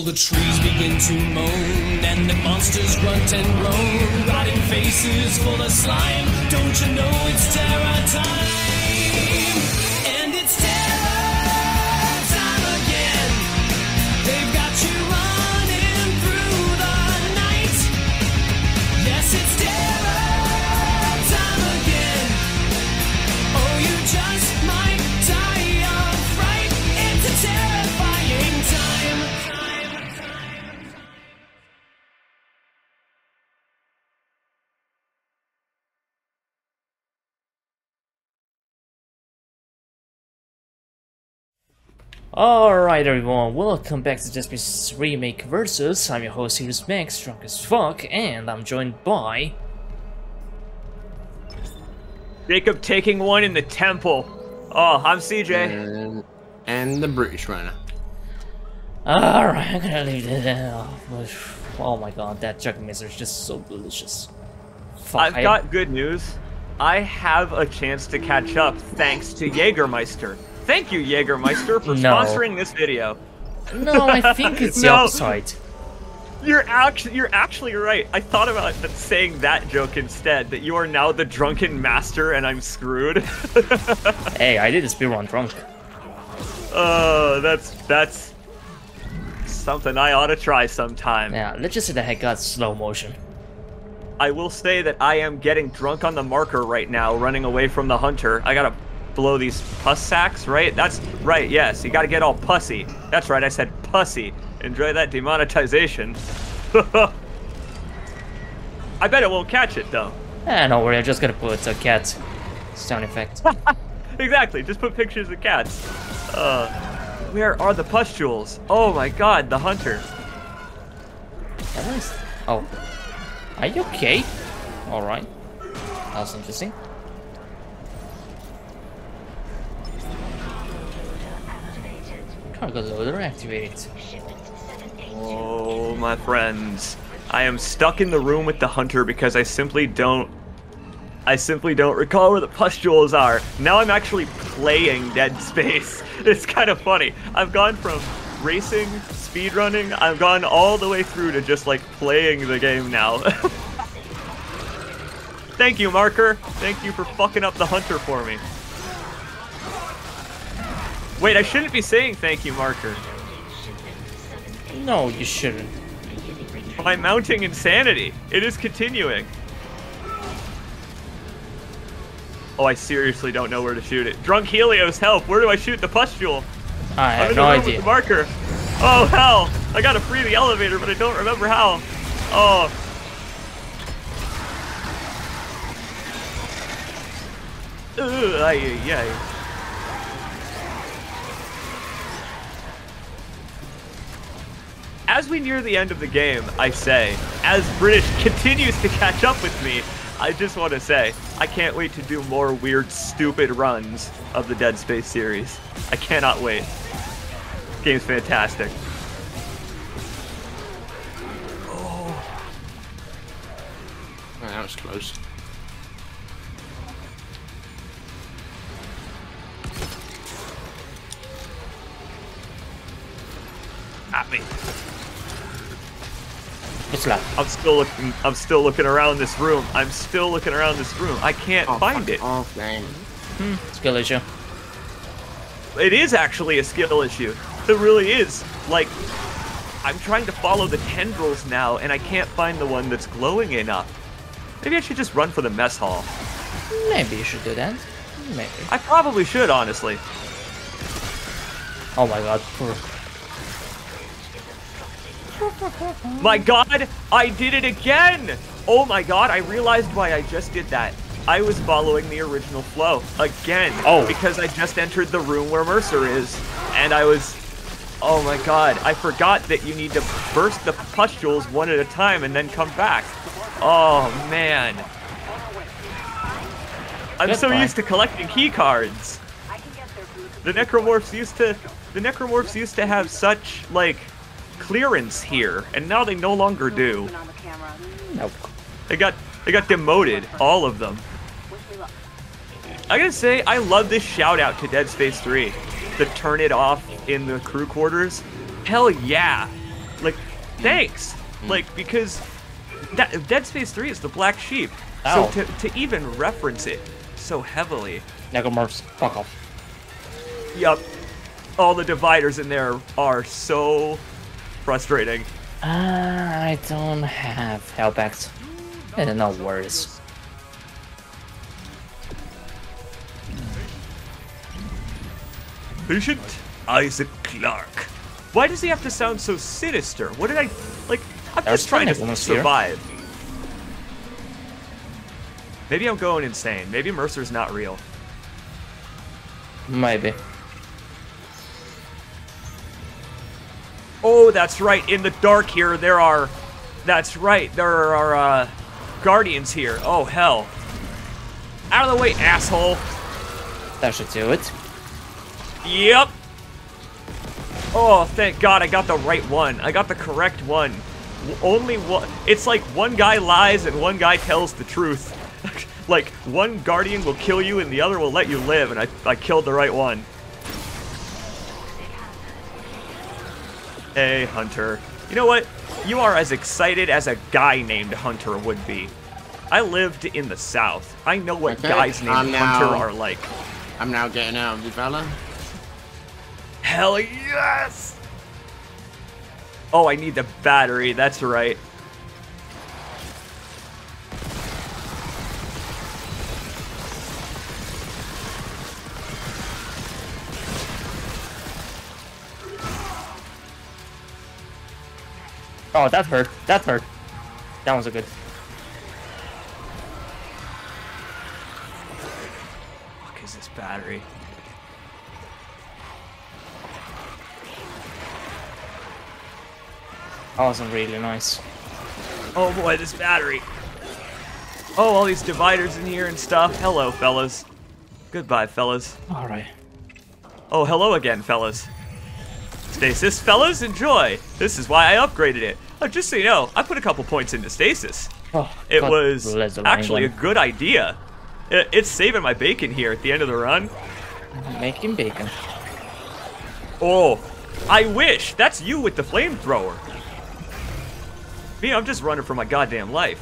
All the trees begin to moan, and the monsters grunt and groan. Rotting faces full of slime. Don't you know it's terror time? And it's terror time again. They've got you running through the night. Yes, it's terror time again. Oh, you just might die of fright. It's a terrifying time. Alright everyone, welcome back to Dead Space Remake Versus. I'm your host, Helios Max, drunk as fuck, and I'm joined by... Jacob taking one in the temple. Oh, I'm CJ. And the British runner. Alright, I'm gonna leave it there. Oh my god, that Jägermeister is just so delicious. Fuck, I've got good news. I have a chance to catch up thanks to Jägermeister. Thank you, Jägermeister, for sponsoring this video. No, I think it's the upside. You're actually right. I thought about saying that joke instead, that you are now the drunken master and I'm screwed. Hey, I did a speedrun drunk. Oh, that's something I ought to try sometime. Yeah, let's just say that I got slow motion. I will say that I am getting drunk on the marker right now, running away from the hunter. I gotta blow these pus sacks, right? That's right, yes. You gotta get all pussy. That's right, I said pussy. Enjoy that demonetization. I bet it won't catch it, though. Eh, no worry, I'm just gonna put a cat sound effect. Exactly, just put pictures of cats. Where are the pustules? Oh my god, the hunter. Oh. Are you okay? Alright. That was interesting. Cargo loader activated. Oh, my friends. I am stuck in the room with the hunter because I simply don't recall where the pustules are. Now I'm actually playing Dead Space. It's kind of funny. I've gone from racing, speedrunning, I've gone all the way through to just like playing the game now. Thank you, Marker. Thank you for fucking up the hunter for me. Wait, I shouldn't be saying thank you, Marker. No, you shouldn't. My mounting insanity. It is continuing. Oh, I seriously don't know where to shoot it. Drunk Helios, help! Where do I shoot the pustule? I have no idea. With the marker. Oh, hell! I gotta free the elevator, but I don't remember how. Oh. Ugh, ay-yi-yi. As we near the end of the game, I say, as British continues to catch up with me, I just want to say, I can't wait to do more weird, stupid runs of the Dead Space series. I cannot wait. This game's fantastic. Oh. That was close. At me. I'm still looking around this room. I can't find it. Skill issue. It is actually a skill issue. It really is. Like, I'm trying to follow the tendrils now, and I can't find the one that's glowing enough. Maybe I should just run for the mess hall. Maybe you should do that. Maybe. I probably should, honestly. Oh my god. My god, I did it again! Oh my god, I realized why I just did that. I was following the original flow again. Oh. Because I just entered the room where Mercer is. And I was... Oh my god, I forgot that you need to burst the pustules one at a time and then come back. Oh, man. I'm so used to collecting key cards. The Necromorphs used to have such, like... clearance here, and now they no longer do. Nope. They got demoted, all of them. I gotta say, I love this shout out to Dead Space 3. The turn it off in the crew quarters. Hell yeah. Like, thanks. Like, because that, Dead Space 3 is the black sheep. Ow. So to even reference it so heavily. Necromorphs, fuck off. Yup. All the dividers in there are so frustrating. I don't have Hellbacks. And no worries. Patient Isaac Clarke. Why does he have to sound so sinister? What did I... Like, I'm just trying to survive. Here. Maybe I'm going insane. Maybe Mercer's not real. Maybe. Oh, that's right. In the dark here, there are... That's right. There are, guardians here. Oh, hell. Out of the way, asshole. That should do it. Yep. Oh, thank God I got the right one. I got the correct one. Only one. It's like one guy lies and one guy tells the truth. Like, one guardian will kill you and the other will let you live, and I killed the right one. Hey, Hunter. You know what? You are as excited as a guy named Hunter would be. I lived in the South. I know what guys named Hunter are like. I'm now getting out of the fella. Hell yes! Oh, I need the battery. That's right. Oh, that hurt. That hurt. That was a good. What the fuck is this battery? That wasn't really nice. Oh boy, this battery. Oh, all these dividers in here and stuff. Hello, fellas. Goodbye, fellas. Alright. Oh, hello again, fellas. Stasis, fellas, enjoy. This is why I upgraded it. Oh, just so you know, I put a couple points into stasis. Oh, it was actually a good idea. It's saving my bacon here at the end of the run. Making bacon. Oh, I wish. That's you with the flamethrower. Me, I'm just running for my goddamn life.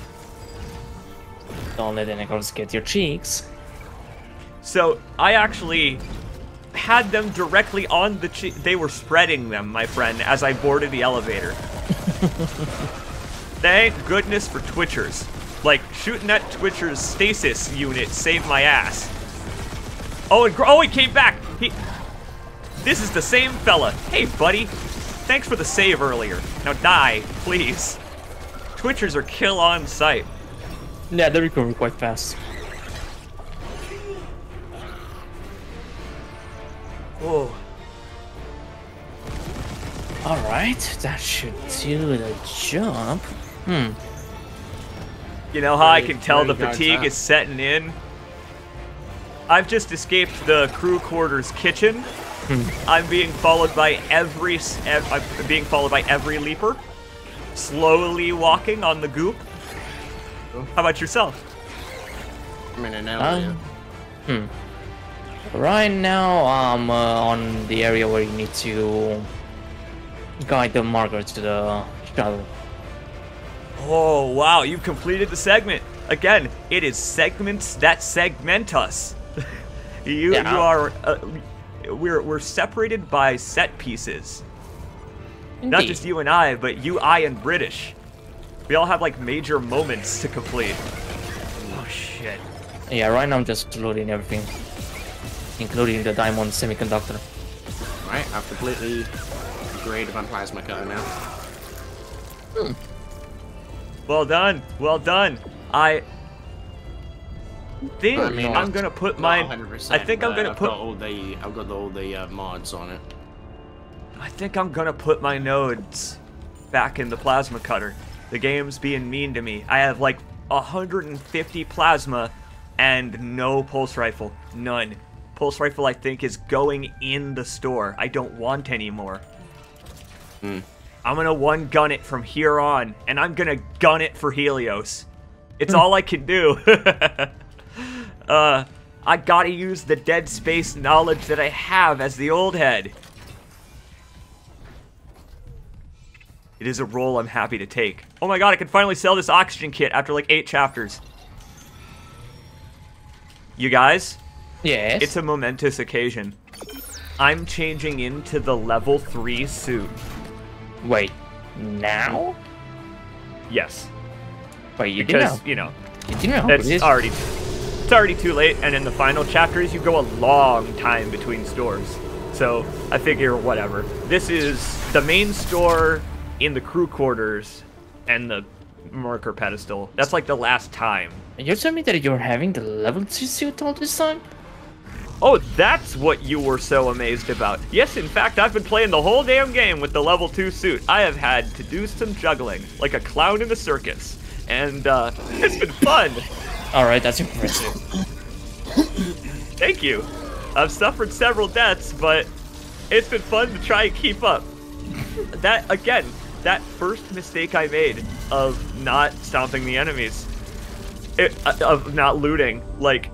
Don't let any girls get your cheeks. So, I actually... had them directly on the cheek. They were spreading them, my friend, as I boarded the elevator. Thank goodness for Twitchers. Like, shooting at Twitcher's stasis unit saved my ass. Oh, and oh, he came back. He. This is the same fella. Hey, buddy. Thanks for the save earlier. Now die, please. Twitchers are kill on sight. Yeah, they're recovering quite fast. Whoa. Alright, that should do the job. Hmm. You know how I can tell the fatigue is setting in? I've just escaped the crew quarters kitchen. I'm being followed by every leaper. Slowly walking on the goop. How about yourself? I'm in an area. Right now, I'm on the area where you need to guide the marker to the shuttle. Oh, wow, you've completed the segment. Again, it is segments that segment us. You are... we're separated by set pieces. Indeed. Not just you and I, but you, I, and British. We all have, like, major moments to complete. Oh, shit. Yeah, right now I'm just loading everything. Including the diamond semiconductor. Right, I've completely upgraded my plasma cutter now. Well done, well done. I think I'm gonna put my. I think I'm gonna put I've got all the mods on it. I think I'm gonna put my nodes back in the plasma cutter. The game's being mean to me. I have like 150 plasma and no pulse rifle, none. Pulse rifle, I think, is going in the store. I don't want any more. I'm gonna one gun it from here on, and I'm gonna gun it for Helios. It's all I can do. I gotta use the Dead Space knowledge that I have as the old head. It is a role I'm happy to take. Oh my god, I can finally sell this oxygen kit after like 8 chapters. You guys? Yes? It's a momentous occasion. I'm changing into the level 3 suit. Wait, now? Yes. Wait, you do know. You know. You do know. It's already too late, and in the final chapters, you go a long time between stores. So, I figure, whatever. This is the main store in the crew quarters and the Mercer pedestal. That's like the last time. You're telling me that you're having the level 2 suit all this time? Oh, that's what you were so amazed about. Yes, in fact, I've been playing the whole damn game with the level 2 suit. I have had to do some juggling, like a clown in a circus. And, it's been fun! Alright, that's impressive. Thank you. I've suffered several deaths, but it's been fun to try and keep up. That, again, that first mistake I made of not stomping the enemies, of not looting, like...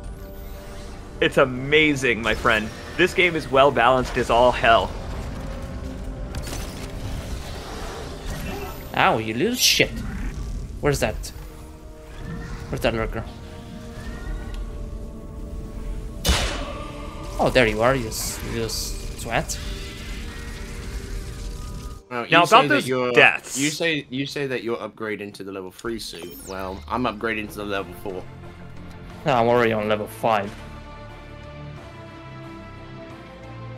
It's amazing, my friend. This game is well balanced as all hell. Ow, you little shit. Where's that? Where's that lurker? Oh, there you are, you swat. Now about those deaths. You say that you're upgrading into the level 3 suit. Well, I'm upgrading to the level 4. No, I'm already on level 5.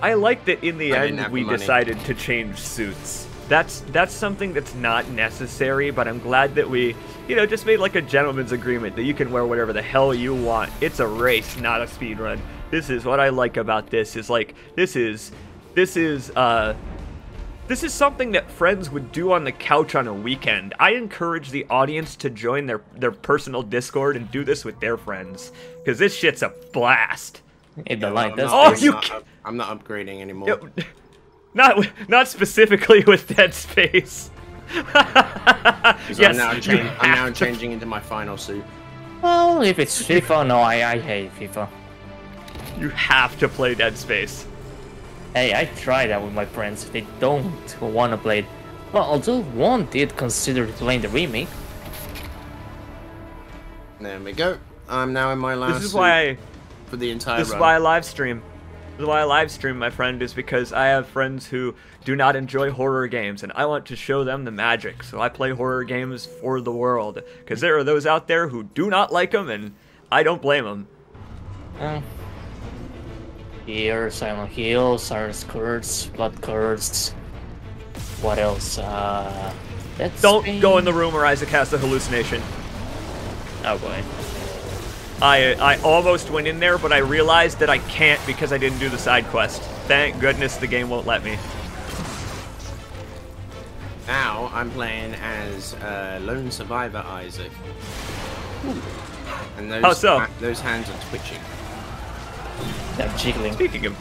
I like that in the end we decided to change suits. That's something that's not necessary, but I'm glad that we, you know, just made like a gentleman's agreement that you can wear whatever the hell you want. It's a race, not a speed run. This is what I like about this, is like this is something that friends would do on the couch on a weekend. I encourage the audience to join their personal Discord and do this with their friends, because this shit's a blast. It yeah, like this. Oh, I'm not upgrading anymore. Yo, not specifically with Dead Space. Yes, I'm now changing into my final suit. Well, if it's FIFA, no, I hate FIFA. You have to play Dead Space. Hey, I tried that with my friends. They don't want to play it. Well, although one did consider playing the remake. There we go. I'm now in my last suit. This is why I... For the entire This is why I live stream. This is why I live stream, my friend, is because I have friends who do not enjoy horror games, and I want to show them the magic. So I play horror games for the world, because there are those out there who do not like them, and I don't blame them. Here, Silent Hill, Siren's Curse, Blood Curse. What else? That's don't Spain. Go in the room, or Isaac has a hallucination. Oh boy. I almost went in there, but I realized that I can't because I didn't do the side quest. Thank goodness the game won't let me. Now I'm playing as lone survivor Isaac. Ooh. And those, how so? Those hands are twitching. They're jiggling. Speaking of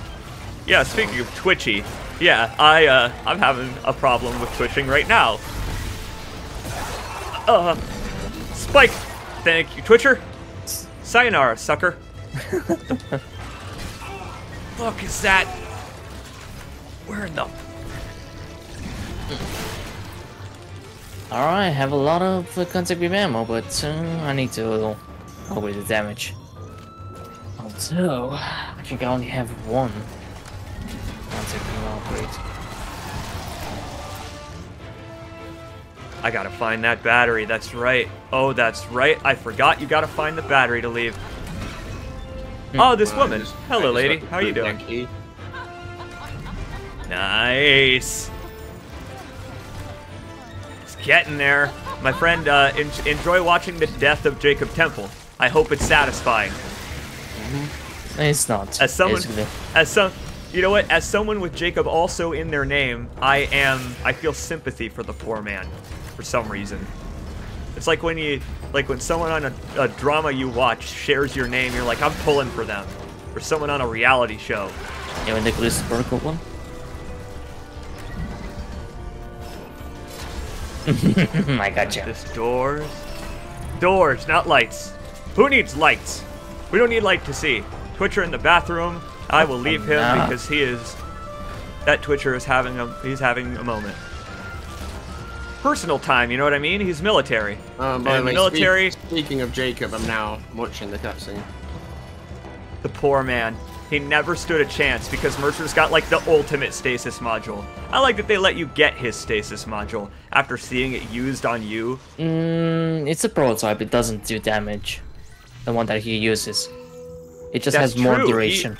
twitchy, yeah, I'm having a problem with twitching right now. Spike, thank you, Twitcher. Sayonara, sucker. Fuck is that? Where in the... Alright, I have a lot of contact with ammo, but I need to go with the damage. Although, I think I only have one contact ammo upgrade. I gotta find that battery, that's right. Oh, that's right. I forgot you gotta find the battery to leave. Oh, this woman. Hello, lady. How are you doing? Nice. It's getting there. My friend, enjoy watching the death of Jacob Temple. I hope it's satisfying. It's not. You know what? As someone with Jacob also in their name, I feel sympathy for the poor man, for some reason. It's like when someone on a drama you watch shares your name, you're like, I'm pulling for them. Or someone on a reality show. You know, Nicholas Burkle one? I gotcha. This doors. Doors, not lights. Who needs lights? We don't need light to see. Twitcher in the bathroom. I will leave him because that Twitcher is having a moment. personal time, you know what I mean? He's military. By the way, military. Speaking of Jacob, I'm now watching the cutscene. The poor man. He never stood a chance because Mercer's got like the ultimate stasis module. I like that they let you get his stasis module after seeing it used on you. It's a prototype. It doesn't do damage. The one that he uses. It just has more duration.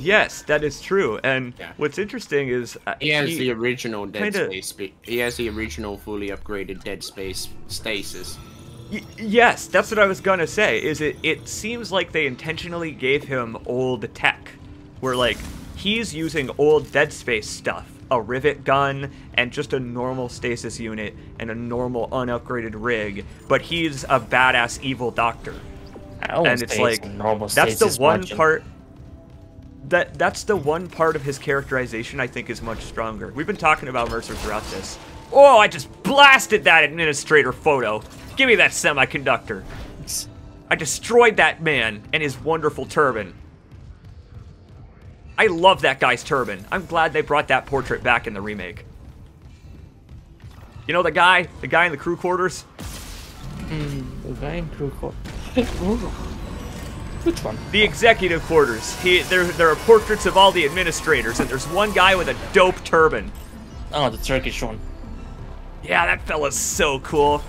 Yes, that is true. And what's interesting is he has the original Dead Space. He has the original fully upgraded Dead Space stasis. Yes, that's what I was gonna say, is it seems like they intentionally gave him old tech, where like, he's using old Dead Space stuff, a rivet gun, and just a normal stasis unit, and a normal unupgraded rig, but he's a badass evil doctor. And it's like, that's the one part, that's the one part of his characterization I think is much stronger. We've been talking about Mercer throughout this. Oh, I just blasted that administrator photo. Give me that semiconductor. I destroyed that man and his wonderful turban. I love that guy's turban. I'm glad they brought that portrait back in the remake. You know the guy in the crew quarters? The guy in crew quarters? Which one? The executive quarters. There are portraits of all the administrators, and there's one guy with a dope turban. Oh, the Turkish one. Yeah, that fella's so cool.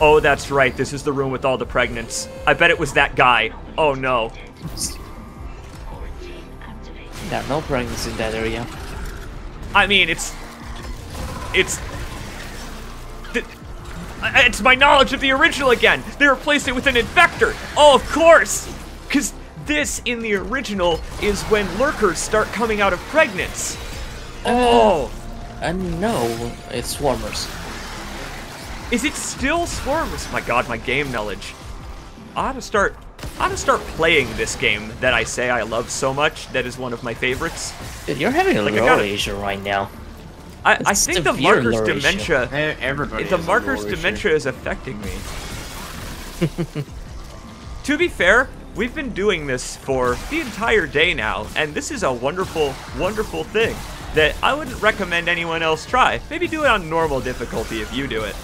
Oh, that's right. This is the room with all the pregnants. I bet it was that guy. Oh, no. There are no pregnancies in that area. I mean, it's my knowledge of the original again. They replaced it with an infector. Oh, of course. Because this in the original is when lurkers start coming out of pregnants. Oh. No, it's swarmers. Is it still swarms? My God, my game knowledge. I ought to start playing this game that I say I love so much. That is one of my favorites. Dude, you're having a lore issue right now. I think the marker's dementia. The marker's dementia is affecting me. To be fair, we've been doing this for the entire day now, and this is a wonderful, wonderful thing that I wouldn't recommend anyone else try. Maybe do it on normal difficulty if you do it.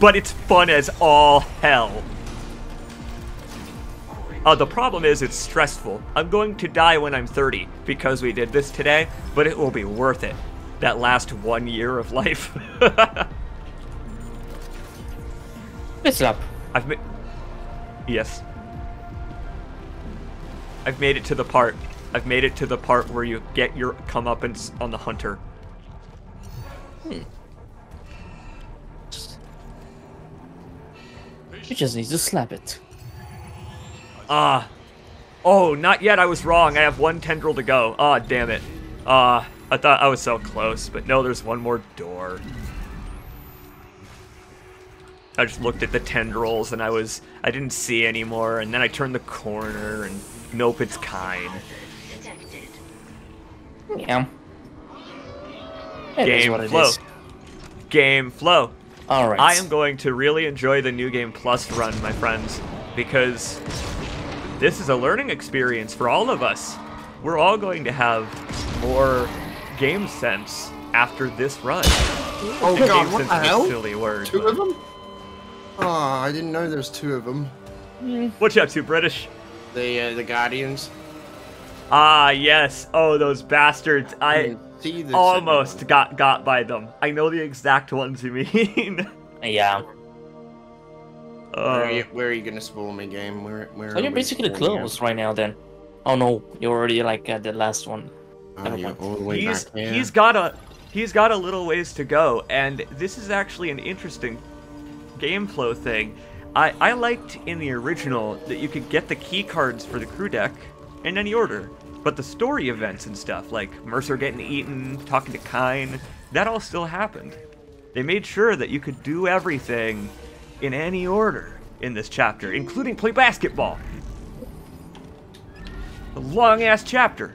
But it's fun as all hell. The problem is it's stressful. I'm going to die when I'm 30 because we did this today, but it will be worth it. That last 1 year of life. Listen up. I've made it to the part. I've made it to the part where you get your comeuppance on the hunter. You just need to slap it. Oh, not yet. I was wrong. I have one tendril to go. Ah, damn it. I thought I was so close, but no, there's one more door. I just looked at the tendrils and I didn't see anymore, and then I turned the corner and nope, it's Kine. Yeah. Game flow. Game flow. All right. I am going to really enjoy the New Game Plus run, my friends, because this is a learning experience for all of us. We're all going to have more game sense after this run. Oh, God, what the hell? Two of them? Ah, I didn't know there's two of them. What you up to, British? The Guardians. Ah, yes. Oh, those bastards. I almost got by them. I know the exact ones you mean. Yeah. Where are you gonna spawn me, game? Where you're basically close right now then. Oh no, you're already like at the last one. He's got a little ways to go, and this is actually an interesting game flow thing. I liked in the original that you could get the key cards for the crew deck in any order. But the story events and stuff, like Mercer getting eaten, talking to Kine, that all still happened. They made sure that you could do everything in any order in this chapter, including play basketball. A long-ass chapter.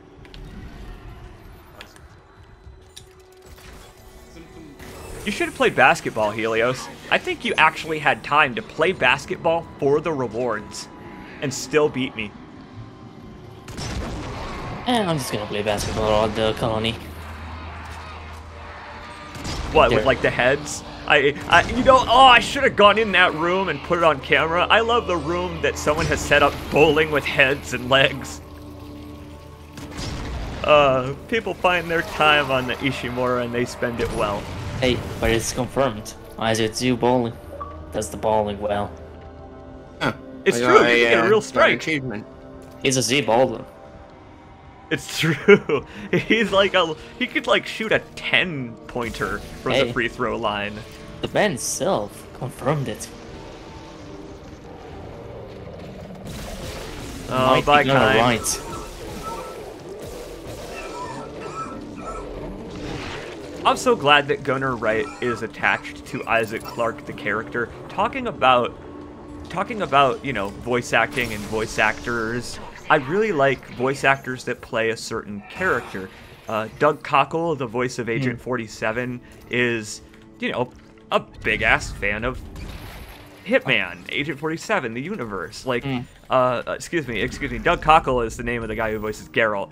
You should have played basketball, Helios. I think you actually had time to play basketball for the rewards and still beat me. I'm just gonna play basketball at the colony. What, with like the heads? You know, oh, I should have gone in that room and put it on camera. I love the room that someone has set up bowling with heads and legs. People find their time on the Ishimura and they spend it well. Hey, but it's confirmed. Isaac, it's you bowling. That's the bowling well. Huh. It's true, you get a real strike. He's a Z bowler. It's true. He's like a. He could like shoot a 10-pointer from the free throw line. The man himself confirmed it. Oh, by Gunnar Wright. I'm so glad that Gunnar Wright is attached to Isaac Clarke, the character. Talking about you know, voice acting and voice actors. I really like voice actors that play a certain character. Doug Cockle, the voice of Agent 47, is, you know, a big-ass fan of Hitman, Agent 47, the universe. Like, excuse me, Doug Cockle is the name of the guy who voices Geralt.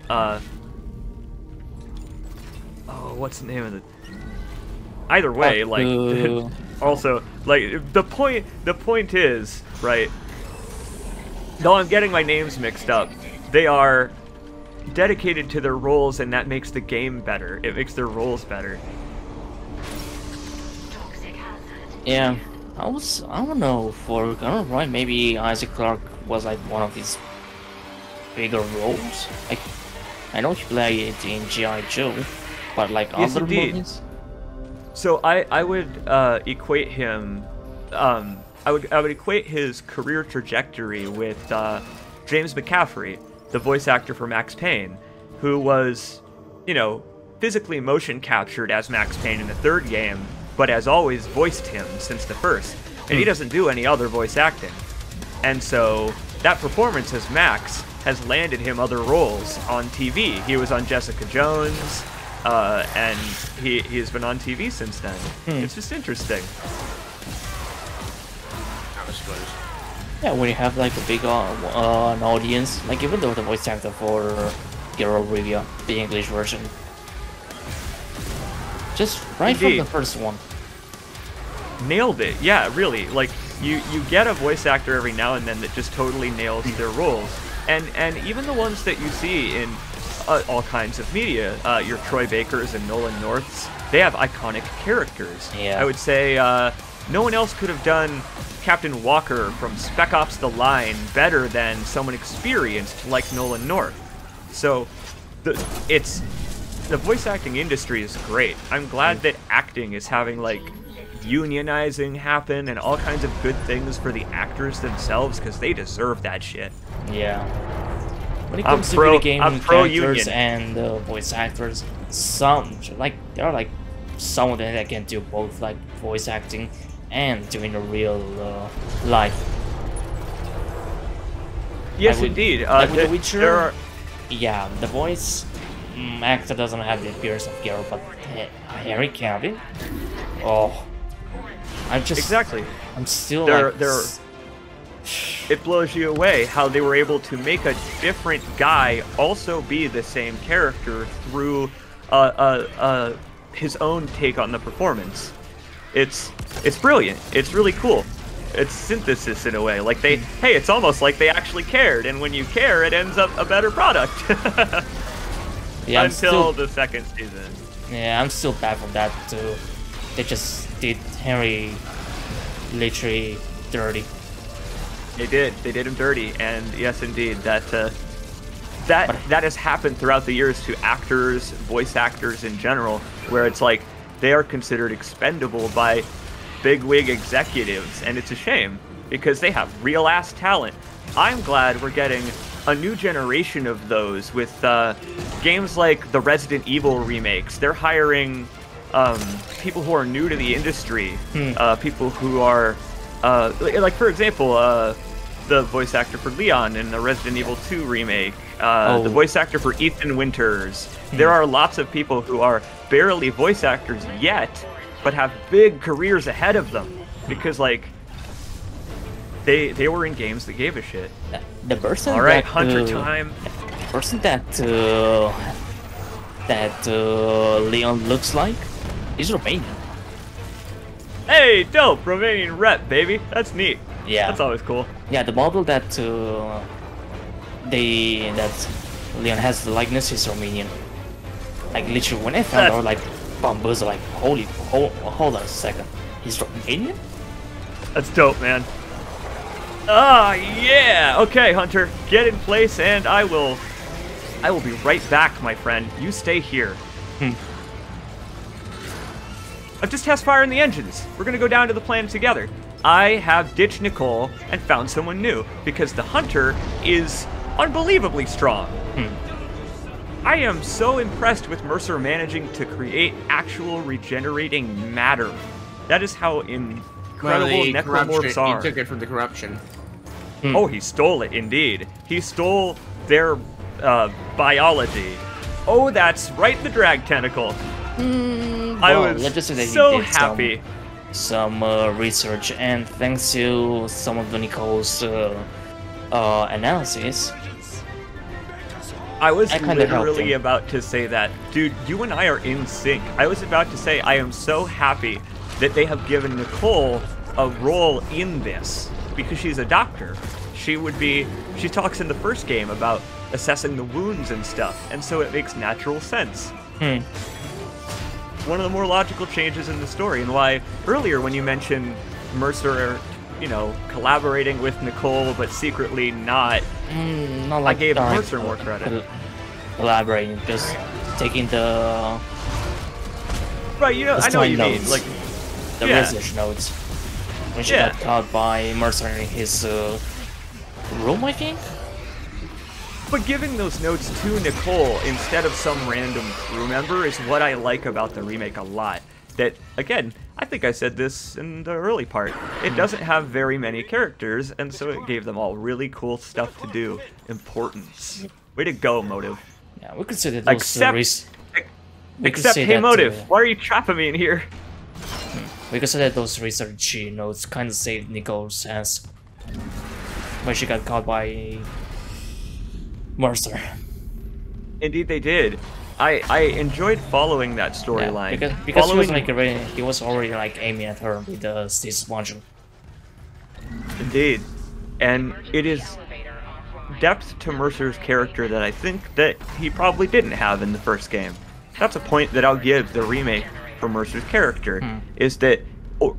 Oh, what's the name of the... Either way, like, also, like, the point is, right... No, I'm getting my names mixed up. They are dedicated to their roles, and that makes the game better. It makes their roles better. Yeah, I don't know, for Gunnar Wright, maybe Isaac Clarke was like one of his bigger roles. Like, I know he played it in G.I. Joe, but like other movies. So I would equate him. I would equate his career trajectory with James McCaffrey, the voice actor for Max Payne, who was, you know, physically motion captured as Max Payne in the third game, but has always voiced him since the first, and he doesn't do any other voice acting. And so that performance as Max has landed him other roles on TV. He was on Jessica Jones, and he has been on TV since then. It's just interesting. Yeah, when you have like a big an audience, like even though the voice actor for Geralt Rivia, the English version, just right from the first one, nailed it. Yeah, really. Like you get a voice actor every now and then that just totally nails their roles, and even the ones that you see in all kinds of media, your Troy Bakers and Nolan Norths, they have iconic characters. Yeah, I would say no one else could have done Captain Walker from Spec Ops The Line better than someone experienced like Nolan North. So, the voice acting industry is great. I'm glad that acting is having like unionizing happen and all kinds of good things for the actors themselves, because they deserve that shit. Yeah. When it comes to video game characters and voice actors, there are some of them that can do both, like voice acting and doing a real life. Yes, indeed. Like with The Witcher, yeah, the voice actor doesn't have the appearance of Geralt, but Henry Cavill. Oh, I'm just I'm still it blows you away how they were able to make a different guy also be the same character through his own take on the performance. It's brilliant. It's really cool. It's synthesis in a way. Like they, hey, it's almost like they actually cared, and when you care, it ends up a better product. Yeah, until the second season. Yeah, I'm still baffled that too. They just did Henry literally dirty. They did. They did him dirty, and yes, indeed, that that has happened throughout the years to actors, voice actors in general, where it's like, they are considered expendable by bigwig executives, and it's a shame because they have real ass talent. I'm glad we're getting a new generation of those with games like the Resident Evil remakes. They're hiring people who are new to the industry, people who are like, for example, the voice actor for Leon in the Resident Evil 2 remake, the voice actor for Ethan Winters. There are lots of people who are barely voice actors yet, but have big careers ahead of them, because like they were in games that gave a shit. The person, all right, Hunter time. person that Leon looks like is Romanian. Hey, dope! Romanian rep, baby. That's neat. Yeah, that's always cool. Yeah, the model that Leon has the likeness is Romanian. Like literally, when I found out, like, Bombers are like, holy, hold on a second, he's Romanian? That's dope, man. Ah, yeah. Okay, Hunter, get in place, and I will be right back, my friend. You stay here. I've just test fired the engines. We're gonna go down to the planet together. I have ditched Nicole and found someone new because the Hunter is unbelievably strong. I am so impressed with Mercer managing to create actual regenerating matter. That is how incredible Necromorphs are. He took it from the corruption. Oh, he stole it, indeed. He stole their biology. Oh, that's right, the drag tentacle. I was so happy. Some research, and thanks to some of Nicole's analysis, I was literally about to say that, dude, you and I are in sync. I was about to say I am so happy that they have given Nicole a role in this because she's a doctor. She would be, she talks in the first game about assessing the wounds and stuff, and so it makes natural sense. One of the more logical changes in the story, and why earlier when you mentioned Mercer, you know, collaborating with Nicole but secretly not, not like I gave Mercer more credit. Collaborating, just taking the right. You know, I know what you mean. Like the research notes when she got caught by Mercer in his room, I think. But giving those notes to Nicole instead of some random crew member is what I like about the remake a lot. That, again, I think I said this in the early part, it doesn't have very many characters, and so it gave them all really cool stuff to do. Importance. Way to go, Motive. Yeah, we could say that those except, hey, Motive, why are you trapping me in here? We could say that those research notes kind of saved Nicole's ass when she got caught by Mercer. Indeed they did. I enjoyed following that storyline. Yeah, because following... he was already like aiming at her with the Stasis Launcher. Indeed. And it is depth to Mercer's character that I think that he probably didn't have in the first game. That's a point that I'll give the remake for Mercer's character, is that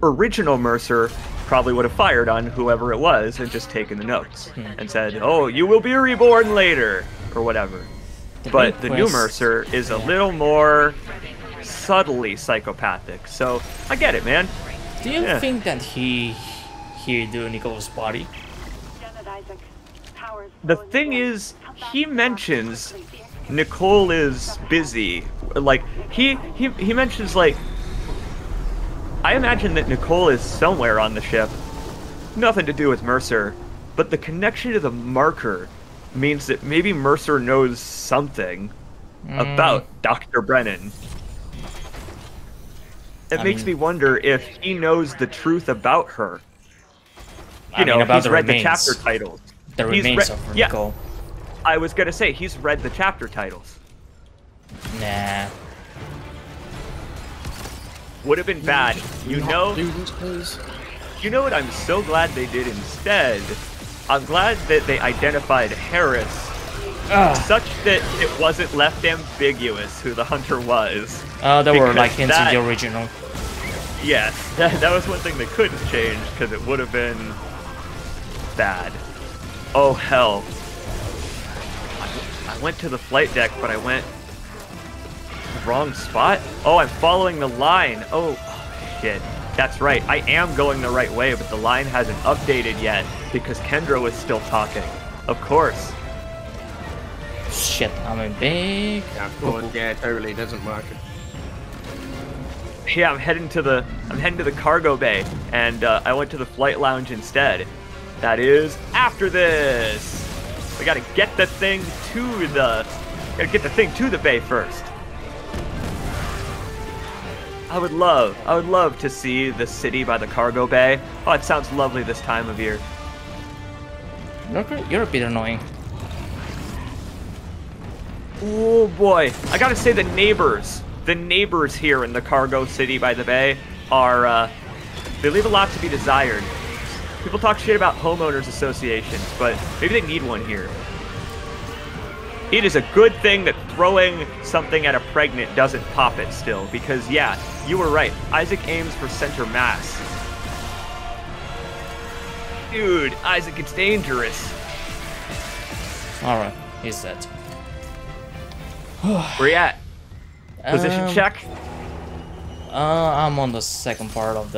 original Mercer probably would have fired on whoever it was and just taken the notes and said, oh, you will be reborn later, or whatever. But the new Mercer is a little more subtly psychopathic, so I get it, man. Do you think that he do Nicole's body? The thing is, he mentions Nicole is busy. Like, he mentions, like, I imagine that Nicole is somewhere on the ship, nothing to do with Mercer, but the connection to the marker means that maybe Mercer knows something about Dr. Brennan. It makes me wonder if he knows the truth about her. You know, he's read the chapter titles. The remains of Nicole. I was gonna say, he's read the chapter titles. Nah. Would have been bad. You know, you know what I'm so glad they did instead? I'm glad that they identified Harris such that it wasn't left ambiguous who the Hunter was. There were like hints in the original. Yes, that was one thing they couldn't change because it would have been bad. Oh hell. I went to the flight deck, but I went wrong spot? Oh, I'm following the line. Oh, shit. That's right. I am going the right way, but the line hasn't updated yet because Kendra was still talking. Of course. Shit, I'm in big. Yeah, totally doesn't work. Yeah, I'm heading to the cargo bay, and I went to the flight lounge instead. That is after this. We gotta get the thing to the bay first. I would love to see the city by the cargo bay. Oh, it sounds lovely this time of year. You're a bit annoying. Oh boy, I gotta say the neighbors here in the cargo city by the bay are, they leave a lot to be desired. People talk shit about homeowners associations, but maybe they need one here. It is a good thing that throwing something at a pregnant doesn't pop it still, because yeah, you were right. Isaac aims for center mass. Dude, Isaac, it's dangerous. Alright, he's dead. Where you at? Position check? I'm on the second part of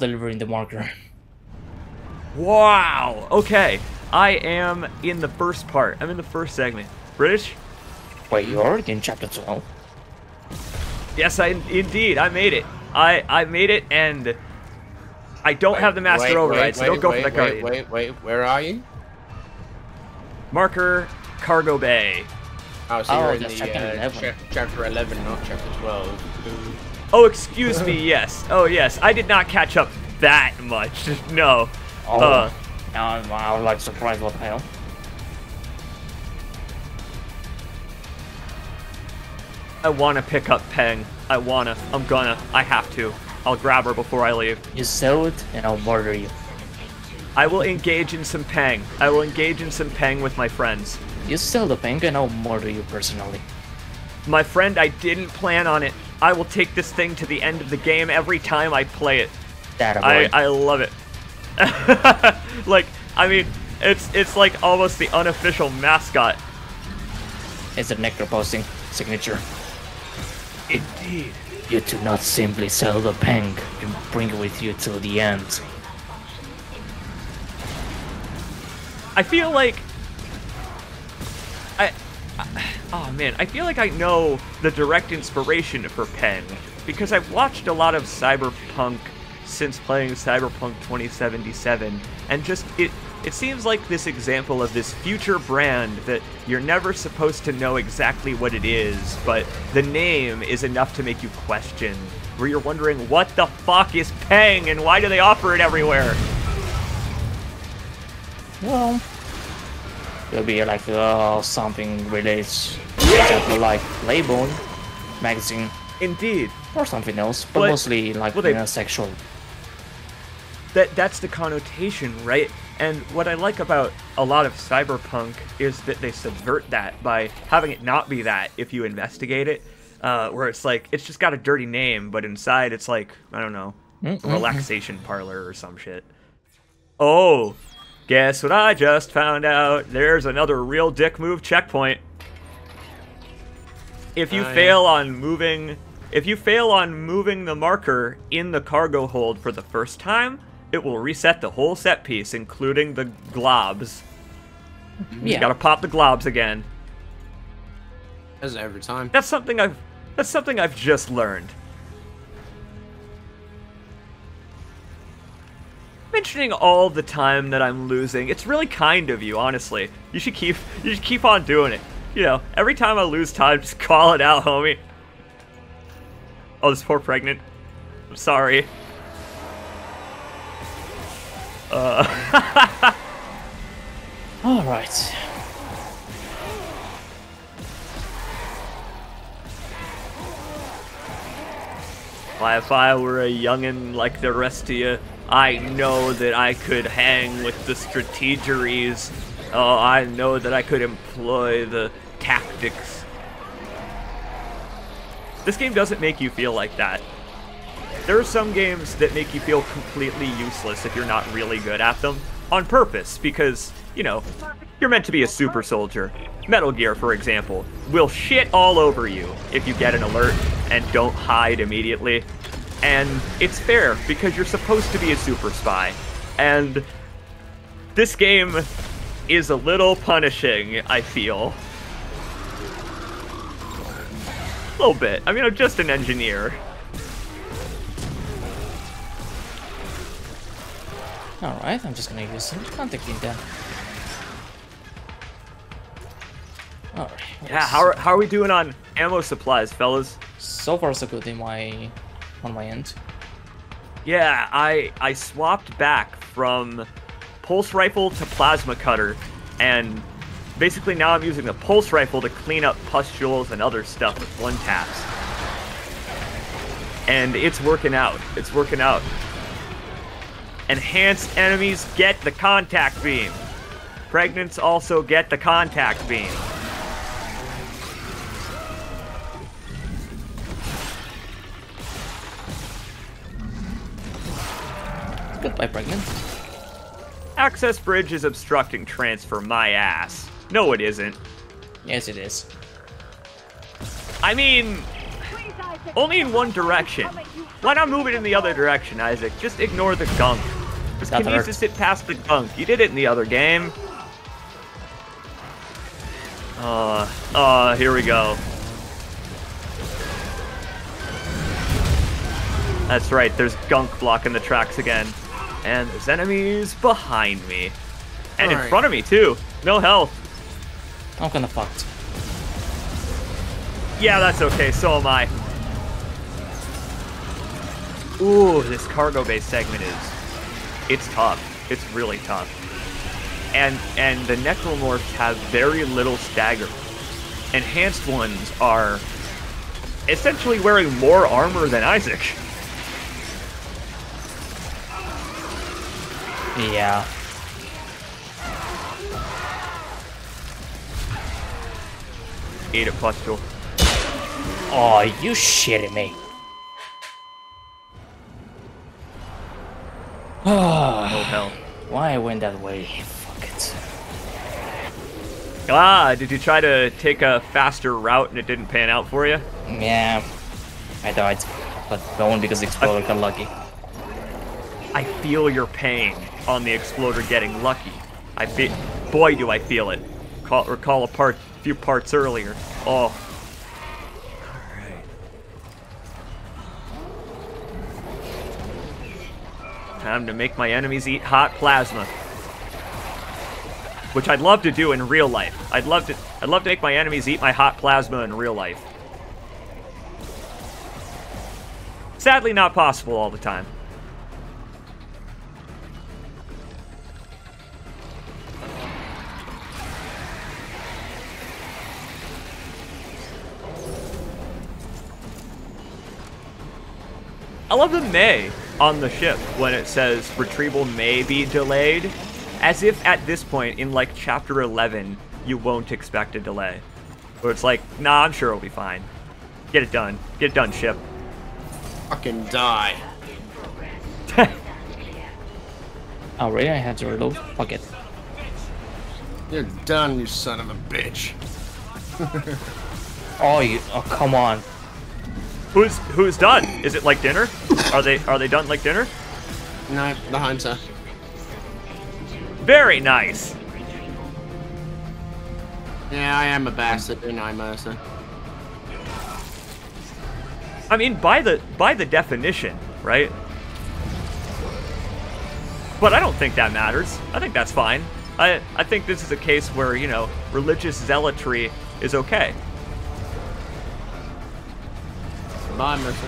delivering the marker. Wow, okay. I am in the first part. I'm in the first segment. British? Wait, you're already in chapter 12? Yes, I made it. I made it, and I don't have the master override, so don't go for the guardian. Wait, where are you? Marker, cargo bay. Oh, so you're in the chapter 11, not chapter 12. Oh, excuse me, yes. Oh, yes, I did not catch up that much. No. Oh. I was like surprised what the hell. I wanna pick up Peng. I have to. I'll grab her before I leave. You sell it and I'll murder you. I will engage in some Peng. I will engage in some Peng with my friends. You sell the Peng and I'll murder you personally. My friend, I didn't plan on it. I will take this thing to the end of the game every time I play it. That I love it. Like, I mean, it's like almost the unofficial mascot. It's a necroposting signature. Indeed. You do not simply sell the Peng. You bring it with you till the end. I feel like oh man, I feel like I know the direct inspiration for Peng because I've watched a lot of Cyberpunk since playing Cyberpunk 2077, and just it seems like this example of this future brand that you're never supposed to know exactly what it is, but the name is enough to make you question, where you're wondering what the fuck is Peng and why do they offer it everywhere? Well, it'll be like something relates to like label, magazine, indeed, or something else, but mostly like sexual. That's the connotation, right? And what I like about a lot of Cyberpunk is that they subvert that by having it not be that if you investigate it, where it's like, it's just got a dirty name, but inside it's like, I don't know, relaxation parlor or some shit. Oh, guess what I just found out? There's another real dick move checkpoint. If you fail on moving... If you fail on moving the marker in the cargo hold for the first time, it will reset the whole set piece, including the globs. Yeah. You gotta pop the globs again. That's every time. That's something I've just learned. Mentioning all the time that I'm losing, it's really kind of you, honestly. You should keep on doing it. You know, every time I lose time, just call it out, homie. Oh, this poor pregnant. I'm sorry. All right. Why, if I were a youngin' like the rest of you, I know that I could hang with the strategeries. Oh, I know that I could employ the tactics. This game doesn't make you feel like that. There are some games that make you feel completely useless if you're not really good at them, on purpose, because, you know, you're meant to be a super soldier. Metal Gear, for example, will shit all over you if you get an alert and don't hide immediately. And it's fair, because you're supposed to be a super spy. And this game is a little punishing, I feel. A little bit. I mean, I'm just an engineer. Alright, I'm just gonna use some contacting then. Alright. Yeah, how are we doing on ammo supplies, fellas? So far so good in my on my end. Yeah, I swapped back from pulse rifle to plasma cutter, and Basically now I'm using the pulse rifle to clean up pustules and other stuff with one tap. And it's working out. It's working out. Enhanced enemies get the contact beam. Pregnants also get the contact beam. Goodbye, pregnant. Access bridge is obstructing transfer, my ass. No, it isn't. Yes, it is. I mean, only in one direction. Why not move it in the other direction, Isaac? Just ignore the gunk. Just kinesis it past the gunk. You did it in the other game. Here we go. That's right, there's gunk blocking the tracks again. And there's enemies behind me. And in front of me, too. No health. I'm gonna fucked. Yeah, that's okay. So am I. Ooh, this cargo bay segment is—it's tough. It's really tough. And the Necromorphs have very little stagger. Enhanced ones are essentially wearing more armor than Isaac. Yeah. Eat a pustule. Oh, you shitting me. Oh hell. Why I went that way? Fuck it. Ah, did you try to take a faster route and it didn't pan out for you? Yeah. I died. But only because the exploder got lucky. I feel your pain on the exploder getting lucky. I feel, boy, do I feel it. Recall a few parts earlier. Oh. All right. Time to make my enemies eat hot plasma, which I'd love to do in real life. I'd love to make my enemies eat my hot plasma in real life. Sadly, not possible all the time. I love the may on the ship when it says retrieval may be delayed, as if at this point in like chapter 11 you won't expect a delay. Or it's like, nah, I'm sure it'll be fine. Get it done. Get it done, ship. Fucking die. Already I had to reload. Fuck it. You're done, you son of a bitch. Oh, come on. Who's done? Is it like dinner? Are they done like dinner? No, the hunter. Very nice. Yeah, I am a bastard, and I'm Mercer. I mean, by the definition, right? But I don't think that matters. I think that's fine. I think this is a case where, you know, religious zealotry is okay. My Mercer. Oh,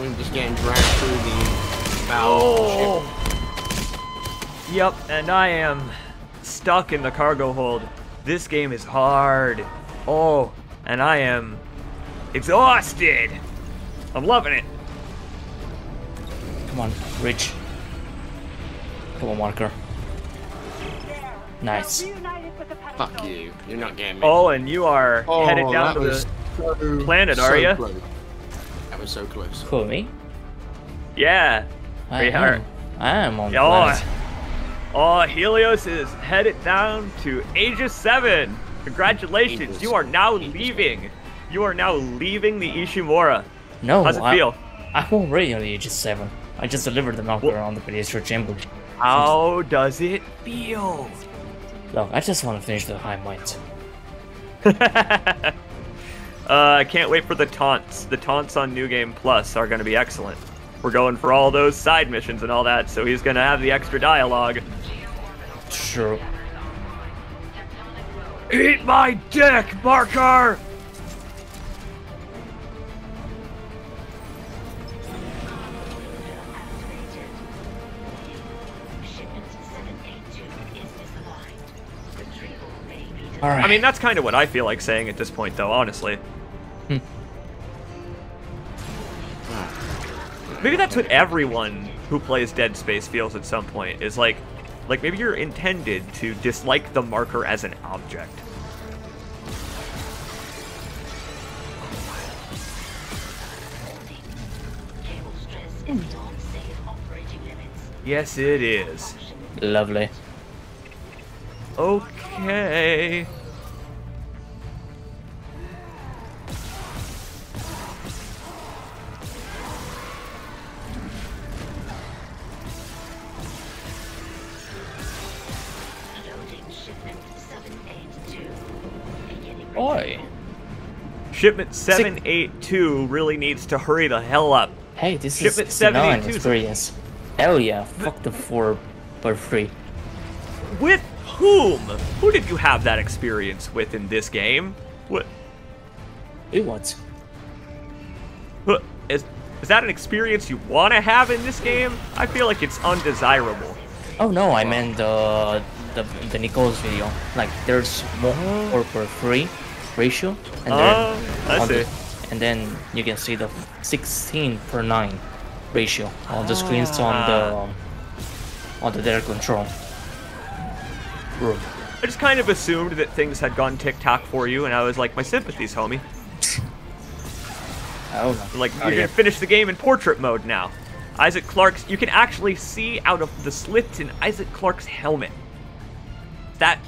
we're just getting dragged through the foul ship. Yep, and I am stuck in the cargo hold. This game is hard. Oh, and I am exhausted. I'm loving it. Come on, Rich. Come on, Marker. Nice. Fuck you. You're not getting me. Oh, and you are headed down to the planet, are you? Close. That was so close. Cool, me? Yeah. I am on the planet. Oh, Helios is headed down to Aegis 7. Congratulations. Aegis. You are now leaving. You are now leaving the Ishimura. No, how's it feel? I'm already on the Aegis 7. I just delivered the knocker on the pedestrian chamber. How does it feel? Look, I just want to finish the high might. I can't wait for the taunts. The taunts on New Game Plus are going to be excellent. We're going for all those side missions and all that, so he's going to have the extra dialogue. Sure. Eat my dick, Marker! All right. I mean, that's kind of what I feel like saying at this point, though, honestly. Maybe that's what everyone who plays Dead Space feels at some point, is like maybe you're intended to dislike the marker as an object. Yes, it is. Lovely. Okay. Oi. Shipment 782 really needs to hurry the hell up. Hey, this Shipment is 782. Hell yeah, fuck the 4x3. With whom? Who did you have that experience with in this game? What? It was. Is that an experience you want to have in this game? I feel like it's undesirable. Oh no, I meant the Nicole's video. Like, there's 4x3 ratio, and then you can see the 16:9 ratio on the screens on the their control room. I just kind of assumed that things had gone TikTok for you, and I was like, my sympathies, homie. Oh, no. Like, you're gonna finish the game in portrait mode now. Isaac Clarke's, you can actually see out of the slits in Isaac Clarke's helmet.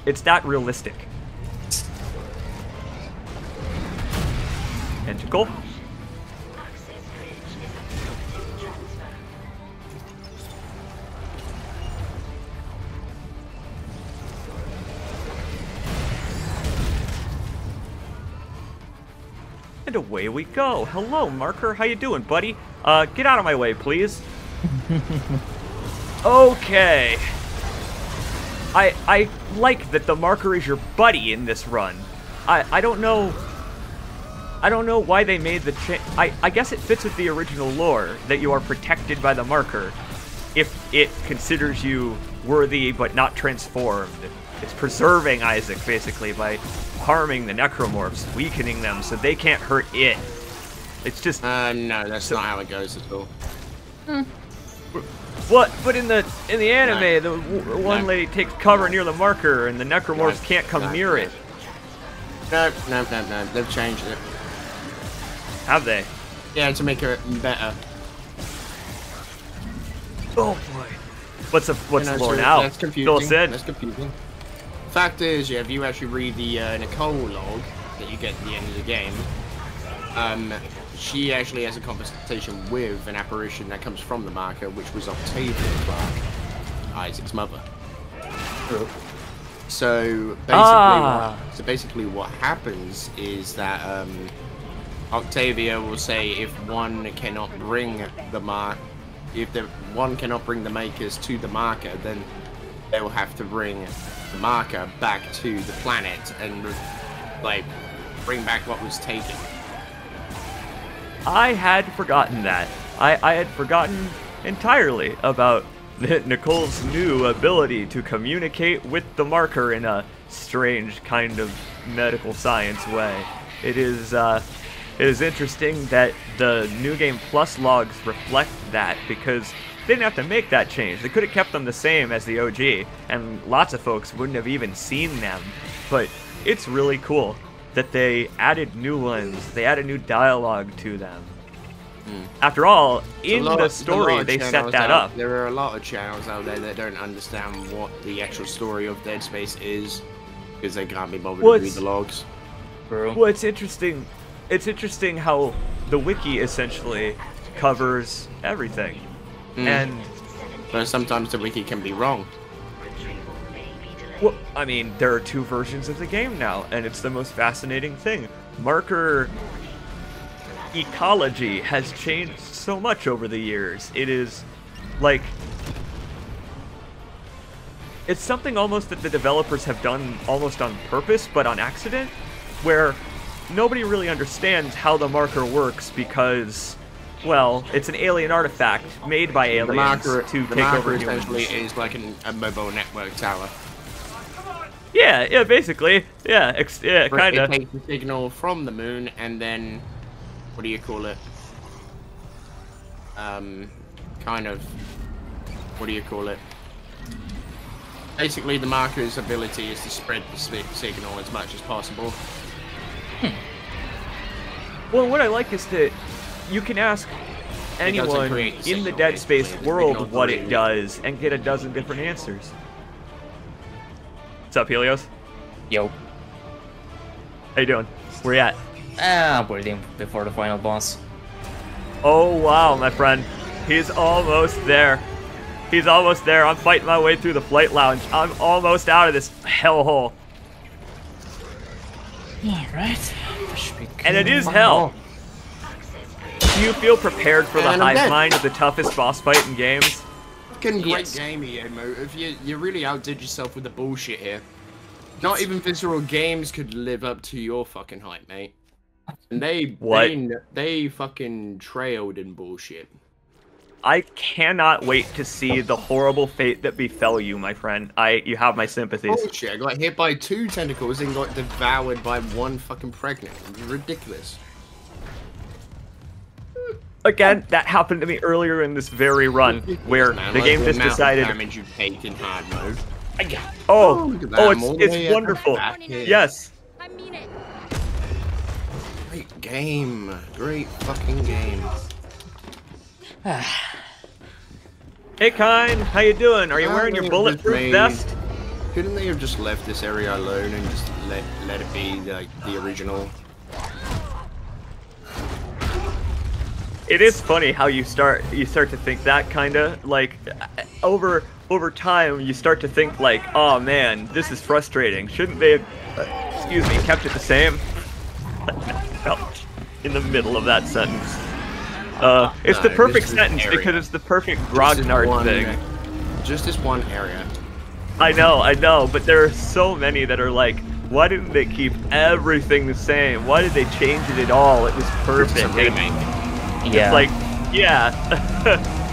It's that realistic. Tentacle. And away we go. Hello, Marker. How you doing, buddy? Get out of my way, please. Okay. I like that the marker is your buddy in this run. I don't know why they made the change. I guess it fits with the original lore that you are protected by the marker if it considers you worthy but not transformed. It's preserving Isaac, basically, by harming the Necromorphs, weakening them so they can't hurt it. It's just... no, that's not how it goes at all. What? But in the anime, the one lady takes cover near the marker and the Necromorphs can't come near it. No. They've changed it. Have they? Yeah, to make it better. Oh boy. What's the lore now? That's confusing. That's confusing. Fact is, yeah, if you actually read the Nicole log that you get at the end of the game, she actually has a conversation with an apparition that comes from the marker, which was Octavia Clarke, Isaac's mother. So basically, what happens is that Octavia will say, if one cannot bring the makers to the marker, then they will have to bring the marker back to the planet and like bring back what was taken. I had forgotten that. I had forgotten entirely about Nicole's new ability to communicate with the marker in a strange kind of medical science way. It is interesting that the New Game Plus logs reflect that, because they didn't have to make that change. They could have kept them the same as the OG, and lots of folks wouldn't have even seen them. But it's really cool that they added new ones. They added new dialogue to them. After all, in the story, they set that up. There are a lot of channels out there that don't understand what the actual story of Dead Space is, because they can't be bothered to read the logs. Well, it's interesting. It's interesting how the wiki essentially covers everything, but sometimes the wiki can be wrong. Well, I mean, there are two versions of the game now, and it's the most fascinating thing. Marker ecology has changed so much over the years. It is like, it's something almost that the developers have done almost on purpose, but on accident, where nobody really understands how the marker works because, well, it's an alien artifact made by aliens to take over humans. The marker essentially is like a mobile network tower. Yeah, basically. Yeah, kind of. It takes the signal from the moon and then, what do you call it? Basically, the marker's ability is to spread the signal as much as possible. Well, what I like is that you can ask anyone in the Dead Space world what it does and get a dozen different answers. What's up, Helios? Yo. How you doing? Where you at? I'm waiting before the final boss. Oh wow, my friend. He's almost there. He's almost there. I'm fighting my way through the flight lounge. I'm almost out of this hellhole. Alright. And it is hell. Do you feel prepared for the hive mind of the toughest boss fight in games? Fucking great game, EA Motive. You really outdid yourself with the bullshit here. Not even Visceral Games could live up to your fucking hype, mate. And they fucking trailed in bullshit. I cannot wait to see the horrible fate that befell you, my friend. You have my sympathies. Oh shit, I got hit by 2 tentacles and got devoured by 1 fucking pregnant. Ridiculous. Again, that happened to me earlier in this very run, where the game just decided... damage you take in hard mode. Oh, it's wonderful. Yes. I mean it. Great game. Great fucking game. Hey, Kine, how you doing? Are you wearing your bulletproof vest? Couldn't they have just left this area alone and just let it be like the original? It is funny how you start to think that kind of like over time you start to think like, oh man, this is frustrating. Shouldn't they have, excuse me, kept it the same? I felt in the middle of that sentence. It's the perfect sentence because it's the perfect grognard thing. Just this one area. I know, but there are so many that are like, why didn't they keep everything the same? Why did they change it at all? It was perfect. It's a remake. Yeah. It's like, yeah.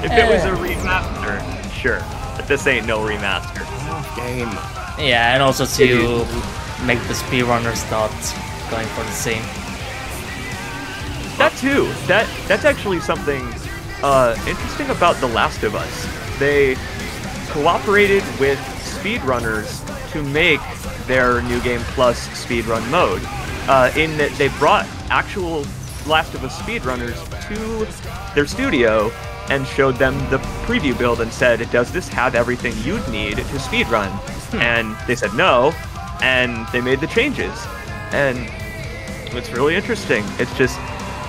If it was a remaster, sure. But this ain't no remaster. Game. Yeah, and also to make the speedrunners not going for the same. That too. That's actually something interesting about The Last of Us. They cooperated with speedrunners to make their New Game Plus speedrun mode, in that they brought actual Last of Us speedrunners to their studio and showed them the preview build and said, does this have everything you'd need to speedrun? And they said no, and they made the changes. And it's really interesting. It's just...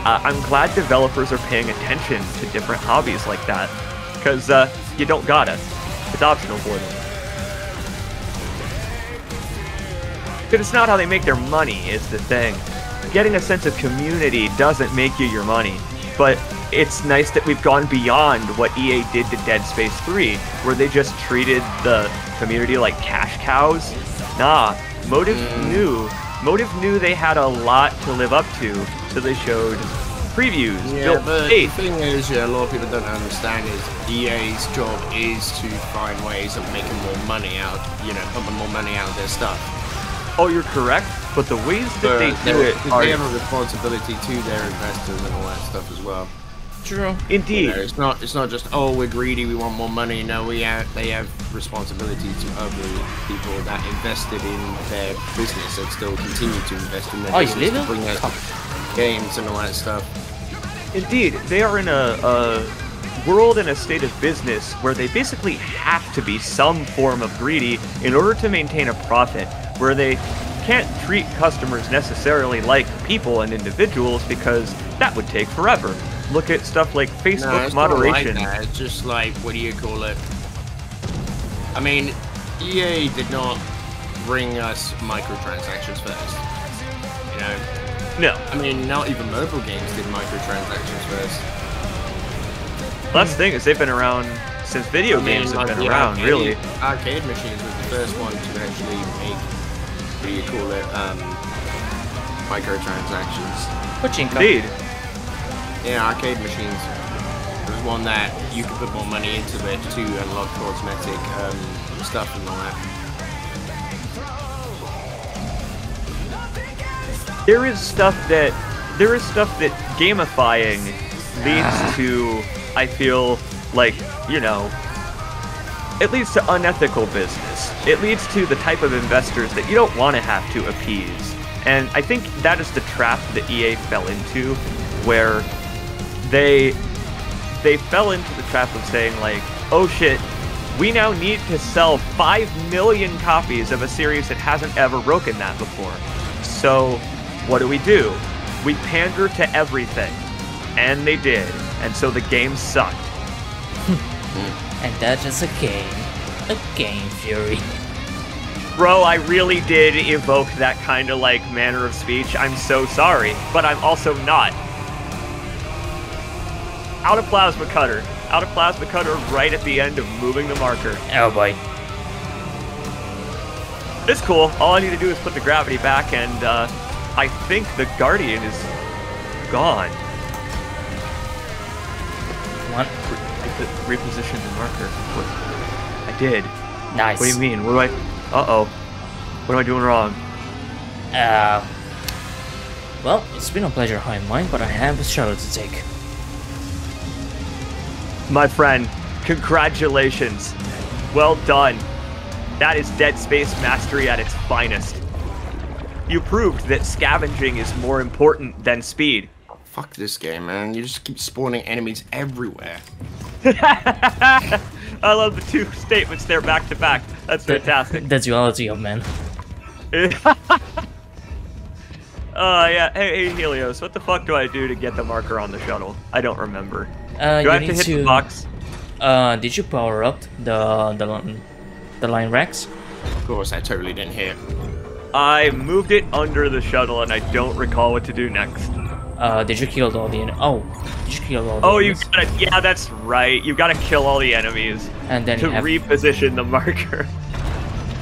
I'm glad developers are paying attention to different hobbies like that, because you don't gotta. It's optional for them. But it's not how they make their money is the thing. Getting a sense of community doesn't make you your money, but it's nice that we've gone beyond what EA did to Dead Space 3, where they just treated the community like cash cows. Nah, Motive knew they had a lot to live up to, so they showed previews. Yeah, but the thing is, yeah, a lot of people don't understand is EA's job is to find ways of making more money out, you know, pumping more money out of their stuff. Oh, you're correct, but the ways that they do it are... They have a responsibility to their investors and all that stuff as well. True. Indeed. You know, it's not just, oh, we're greedy, we want more money. No, they have responsibility to other people that invested in their business and still continue to invest in their business to bring out games and all that stuff. Indeed, they are in a world and a state of business where they basically have to be some form of greedy in order to maintain a profit, where they can't treat customers necessarily like people and individuals because that would take forever. Look at stuff like Facebook moderation. Not like that. It's just like, what do you call it? I mean, EA did not bring us microtransactions first. You know? No. I mean, not even mobile games did microtransactions first. Last thing is, they've been around sinst video games have been around, really. Arcade machines was the first one to actually make, what do you call it, microtransactions. Which indeed. Yeah, arcade machines. There's one that you can put more money into it to unlock cosmetic stuff and all that. there is stuff that gamifying leads to, I feel like, you know, it leads to unethical business. It leads to the type of investors that you don't want to have to appease. And I think that is the trap that EA fell into, where they fell into the trap of saying, like, oh shit, we now need to sell 5 million copies of a series that hasn't ever broken that before. So what do? We pander to everything. And they did. And so the game sucked. And that is a game. A game theory. Bro, I really did evoke that kind of, like, manner of speech. I'm so sorry, but I'm also not. Out of Plasma Cutter. Out of Plasma Cutter right at the end of Moving the Marker. Oh boy. It's cool. All I need to do is put the gravity back, and I think the Guardian is gone. What? Reposition the marker. What? I did. Nice. What do you mean? What do I... Uh-oh. What am I doing wrong? Well, it's been a pleasure, high mine, but I have a shadow to take. My friend, congratulations. Well done. That is Dead Space mastery at its finest. You proved that scavenging is more important than speed. Fuck this game, man. You just keep spawning enemies everywhere. I love the two statements there back to back. That's fantastic. That's duality of man. Yeah. Hey, Helios, what the fuck do I do to get the marker on the shuttle? I don't remember. Do I have to hit the box? Did you power up the line racks? Of course, I totally didn't hear. I moved it under the shuttle, and I don't recall what to do next. Did you kill all the enemies? Oh, you gotta, yeah, that's right. You gotta kill all the enemies and then to reposition the marker.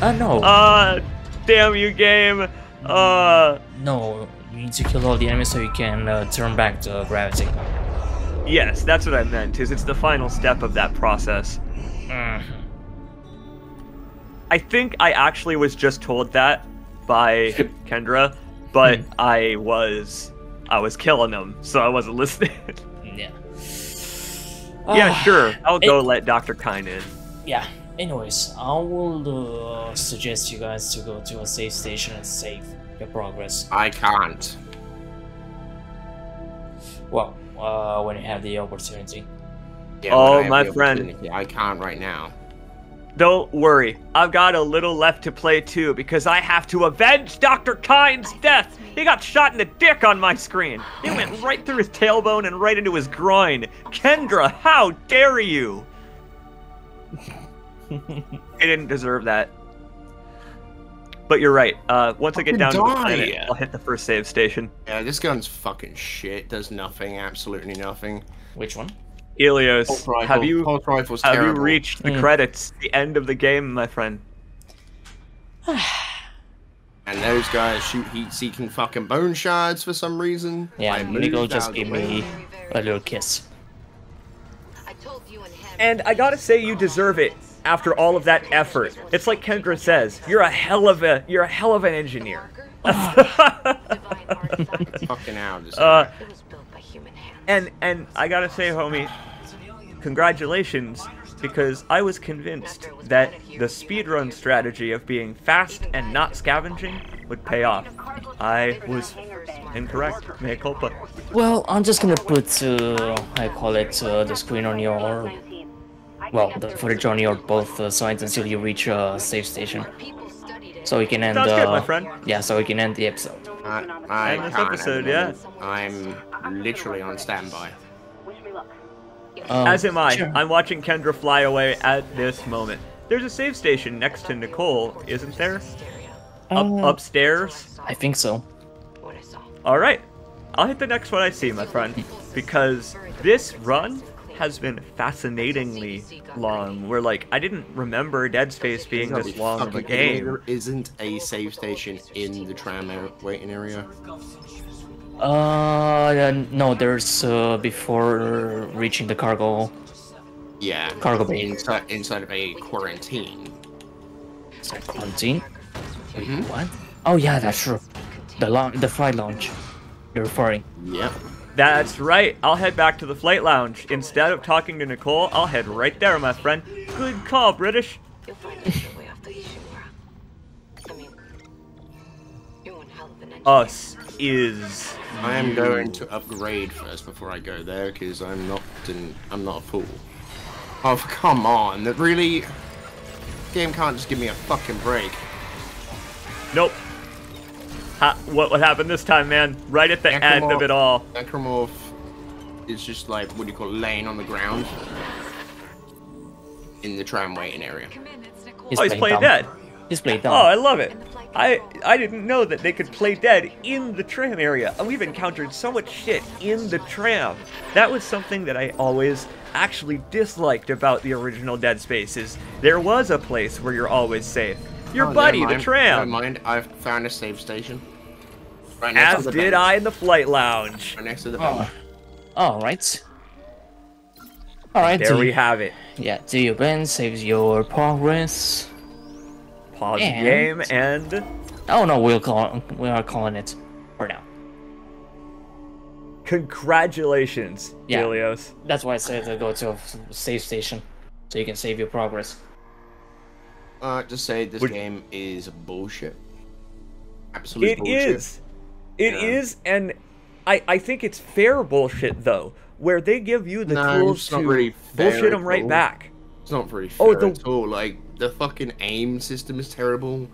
No. Damn you, game. No, you need to kill all the enemies so you can turn back the gravity. Yes, that's what I meant. Is it's the final step of that process. I think I actually was just told that by Kendra, but I was killing them, so I wasn't listening. Yeah. Yeah, sure. I'll go let Dr. Kine in. Yeah. Anyways, I will suggest you guys to go to a safe station and save your progress. I can't. Well, when you have the opportunity. Yeah, oh, my friend. I can't right now. Don't worry. I've got a little left to play, too, because I have to avenge Dr. Kine's death. He got shot in the dick on my screen. It went right through his tailbone and right into his groin. Kendra, how dare you? I didn't deserve that. But you're right. Once I get down to the planet, I'll hit the first save station. Yeah, this gun's fucking shit. Does nothing. Absolutely nothing. Which one? Helios, have you reached the credits, the end of the game, my friend? And those guys shoot heat-seeking fucking bone shards for some reason. Yeah, Nicole just gave me a little kiss. And I gotta say, you deserve it after all of that effort. It's like Kendra says, you're a hell of an engineer. Fucking out. And I gotta say, homie, congratulations, because I was convinced that the speedrun strategy of being fast and not scavenging would pay off. I was incorrect. Mea culpa. Well, I'm just gonna put, I call it, the screen on your... Well, the footage on your both sides until you reach a safe station. So we can end. Sounds good, my friend. Yeah, so we can end the episode. I can't. I'm literally on standby. As am I. Sure. I'm watching Kendra fly away at this moment. There's a save station next to Nicole, isn't there? Upstairs. I think so. All right, I'll hit the next one I see, my friend, because this run has been fascinatingly long. We're like, I didn't remember Dead Space being this long of a game. There isn't a save station in the tram waiting area. No, there's before reaching the cargo. Yeah, cargo bay inside of a quarantine. Quarantine? Mm-hmm. What? Oh yeah, that's true. The flight lounge you're referring. Yep. That's right. I'll head back to the flight lounge. Instead of talking to Nicole, I'll head right there, my friend. Good call, British. You'll find your way up to Ishimura. I mean, you're one hell of an engineer. Us is. I am going to upgrade first before I go there because I'm not a fool. Oh, come on! That really. Game can't just give me a fucking break. Nope. What happened this time, man? Right at the end of it all. Necromorph is just like, what do you call it, laying on the ground in the tram waiting area. He's playing dead. He's played dead. Oh, I love it. I didn't know that they could play dead in the tram area. And we've encountered so much shit in the tram. That was something that I always actually disliked about the original Dead Space is there was a place where you're always safe. Your buddy, the tram. Never mind, I've found a save station. Right next to the bench. I in the flight lounge. Right next to the bench. All right. There we have it. Yeah, do your bend, saves your progress. Pause the game and. Oh no, we are calling it for now. Congratulations, Helios. That's why I said to go to a save station, so you can save your progress. Just say this game is bullshit. Absolute bullshit. It is. It is, and I think it's fair bullshit, though, where they give you the tools to bullshit them right back. It's not very fair at all. Like, the fucking aim system is terrible.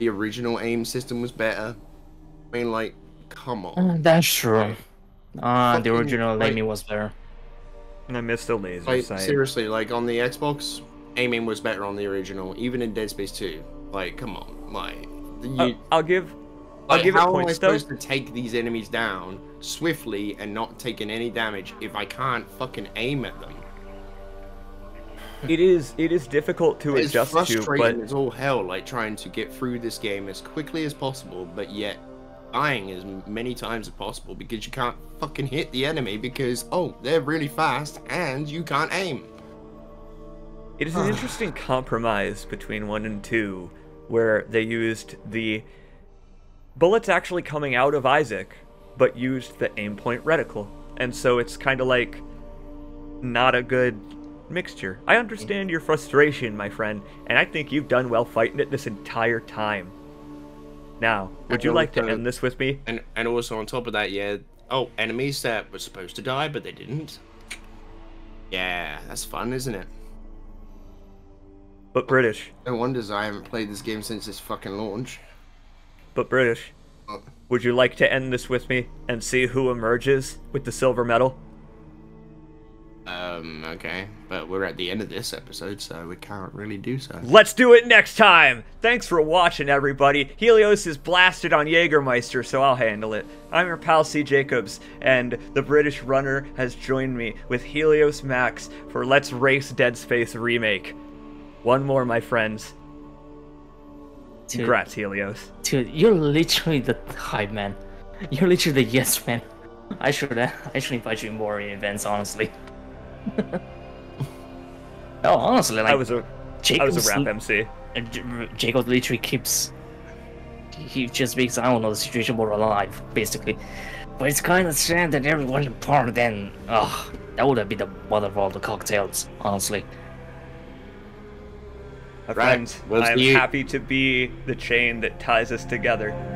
The original aim system was better. I mean, like, come on. That's true. The original aiming was better. And I missed the laser sight. Seriously, like, on the Xbox... aiming was better on the original, even in Dead Space 2. Like, come on, like I'll give it points. How am I supposed to take these enemies down swiftly and not taking any damage if I can't fucking aim at them? It is difficult to adjust to. It's frustrating as all hell, like trying to get through this game as quickly as possible, but yet dying as many times as possible because you can't fucking hit the enemy because they're really fast and you can't aim. It is an interesting compromise between 1 and 2, where they used the bullets actually coming out of Isaac, but used the aim point reticle. And so it's kind of like not a good mixture. I understand your frustration, my friend, and I think you've done well fighting it this entire time. Now, would you like to end this with me? And also on top of that, enemies that were supposed to die, but they didn't. Yeah, that's fun, isn't it? But British. No wonders I haven't played this game since its fucking launch. But British, would you like to end this with me and see who emerges with the silver medal? Okay. But we're at the end of this episode, so we can't really do so. Let's do it next time! Thanks for watching, everybody. Helios is blasted on Jägermeister, so I'll handle it. I'm your pal, C. Jacobs, and the British runner has joined me with Helios Max for Let's Race Dead Space Remake. One more, my friends. Congrats, Helios. Dude, you're literally the hype man. You're literally the yes man. I should invite you more in events, honestly. Honestly, like I was a rap MC. Jacob literally just makes the situation more alive, basically. But it's kind of sad that everyone in part then. That would have been the mother of all the cocktails, honestly. My friends, I'm happy to be the chain that ties us together.